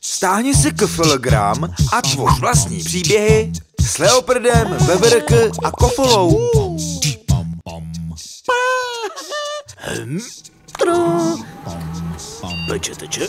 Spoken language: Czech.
Stáhni si KFLgram a tvoř vlastní příběhy s Leoprdem, VVrk a Kofolou. Teče.